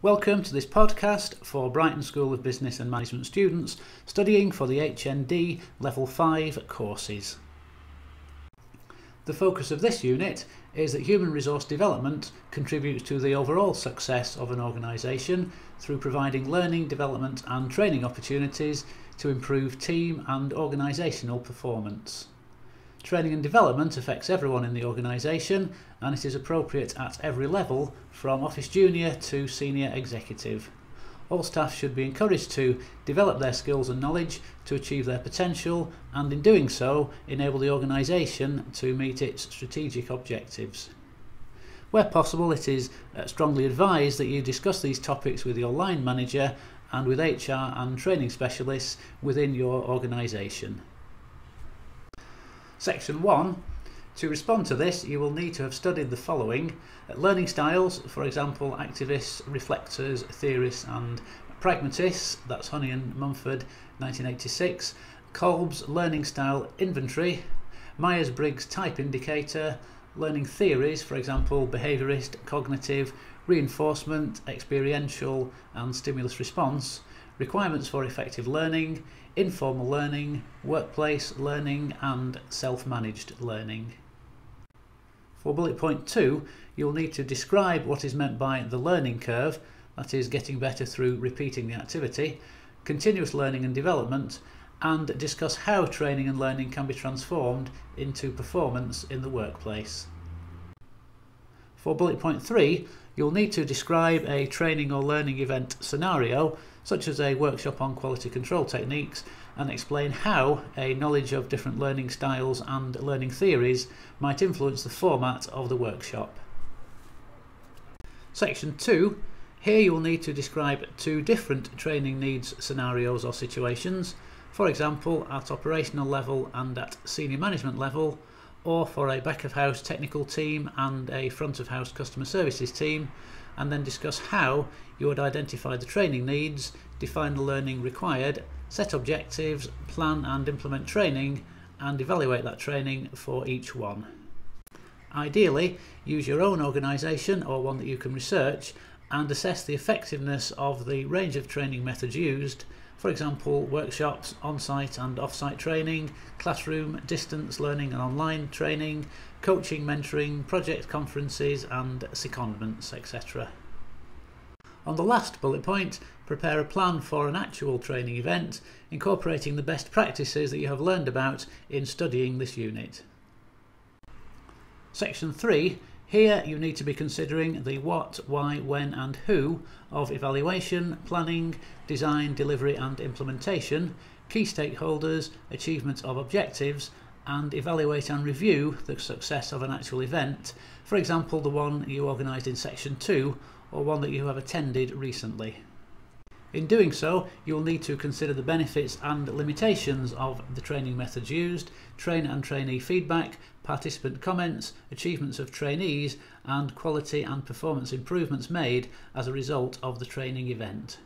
Welcome to this podcast for Brighton School of Business and Management students studying for the HND Level 5 courses. The focus of this unit is that human resource development contributes to the overall success of an organisation through providing learning, development and training opportunities to improve team and organisational performance. Training and development affects everyone in the organisation and it is appropriate at every level from office junior to senior executive. All staff should be encouraged to develop their skills and knowledge to achieve their potential and in doing so enable the organisation to meet its strategic objectives. Where possible, it is strongly advised that you discuss these topics with your line manager and with HR and training specialists within your organisation. Section 1. To respond to this, you will need to have studied the following: learning styles, for example, activists, reflectors, theorists and pragmatists, that's Honey and Mumford, 1986, Kolb's Learning Style Inventory, Myers-Briggs Type Indicator, learning theories, for example, behaviourist, cognitive, reinforcement, experiential and stimulus response, requirements for effective learning, informal learning, workplace learning and self-managed learning. For bullet point 2, you'll need to describe what is meant by the learning curve, that is getting better through repeating the activity, continuous learning and development, and discuss how training and learning can be transformed into performance in the workplace. For bullet point 3, you'll need to describe a training or learning event scenario, such as a workshop on quality control techniques, and explain how a knowledge of different learning styles and learning theories might influence the format of the workshop. Section 2. Here you'll need to describe 2 different training needs scenarios or situations, for example at operational level and at senior management level, or for a back of house technical team and a front of house customer services team, and then discuss how you would identify the training needs, define the learning required, set objectives, plan and implement training, and evaluate that training for each one. Ideally, use your own organisation or one that you can research and assess the effectiveness of the range of training methods used, for example, workshops, on-site and off-site training, classroom, distance learning and online training, coaching, mentoring, project conferences and secondments, etc. On the last bullet point, prepare a plan for an actual training event, incorporating the best practices that you have learned about in studying this unit. Section 3. Here you need to be considering the what, why, when and who of evaluation, planning, design, delivery and implementation, key stakeholders, achievement of objectives, and evaluate and review the success of an actual event, for example the one you organised in Section 2 or one that you have attended recently. In doing so, you'll need to consider the benefits and limitations of the training methods used, trainer and trainee feedback, participant comments, achievements of trainees, and quality and performance improvements made as a result of the training event.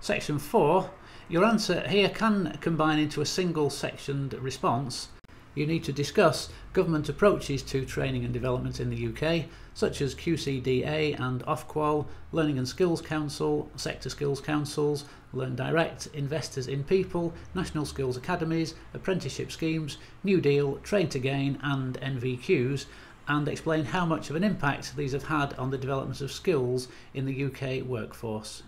Section 4. Your answer here can combine into a single sectioned response. You need to discuss government approaches to training and development in the UK, such as QCDA and Ofqual, Learning and Skills Council, Sector Skills Councils, Learn Direct, Investors in People, National Skills Academies, apprenticeship schemes, New Deal, Train to Gain and NVQs, and explain how much of an impact these have had on the development of skills in the UK workforce.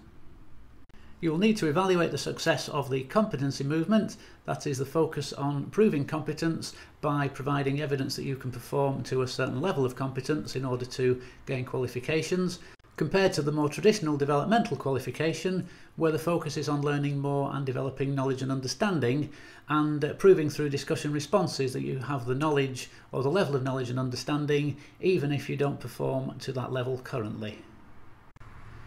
You will need to evaluate the success of the competency movement, that is the focus on proving competence by providing evidence that you can perform to a certain level of competence in order to gain qualifications, compared to the more traditional developmental qualification where the focus is on learning more and developing knowledge and understanding, and proving through discussion responses that you have the knowledge or the level of knowledge and understanding even if you don't perform to that level currently.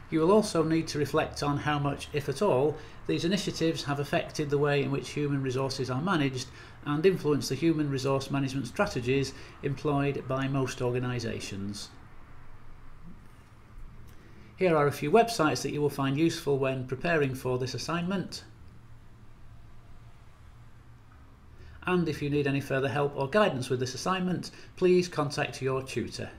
You will also need to reflect on how much, if at all, these initiatives have affected the way in which human resources are managed and influence the human resource management strategies employed by most organisations. Here are a few websites that you will find useful when preparing for this assignment. And if you need any further help or guidance with this assignment, please contact your tutor.